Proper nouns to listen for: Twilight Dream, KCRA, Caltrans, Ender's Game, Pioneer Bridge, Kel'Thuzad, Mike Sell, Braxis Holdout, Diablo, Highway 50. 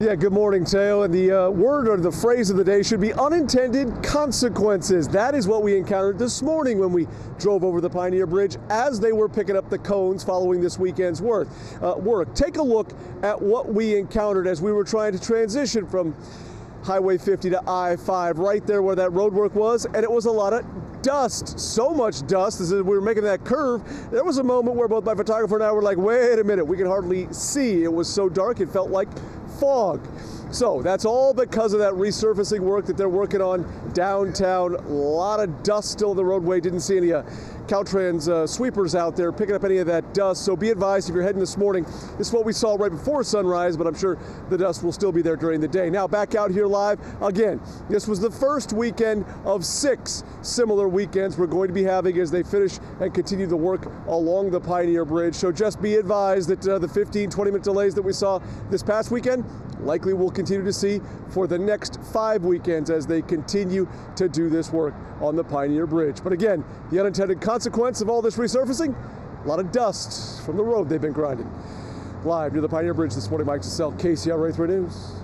Yeah, good morning, Tao. And the word or the phrase of the day should be unintended consequences. That is what we encountered this morning when we drove over the Pioneer Bridge as they were picking up the cones following this weekend's work. Take a look at what we encountered as we were trying to transition from Highway 50 to I-5, right there where that road work was, and it was a lot of dust, so much dust as we were making that curve. There was a moment where both my photographer and I were like, wait a minute, we could hardly see. It was so dark, it felt like fog. So that's all because of that resurfacing work that they're working on downtown. A lot of dust still in the roadway. Didn't see any Caltrans sweepers out there picking up any of that dust. So be advised if you're heading this morning. This is what we saw right before sunrise, but I'm sure the dust will still be there during the day. Now back out here live again. This was the first weekend of 6 similar weekends we're going to be having as they finish and continue the work along the Pioneer Bridge. So just be advised that the 15-20 minute delays that we saw this past weekend likely will continue to see for the next 5 weekends as they continue to do this work on the Pioneer Bridge. But again, the unintended consequence of all this resurfacing, a lot of dust from the road they've been grinding. Live near the Pioneer Bridge this morning, Mike Sell, KCRA 3 News.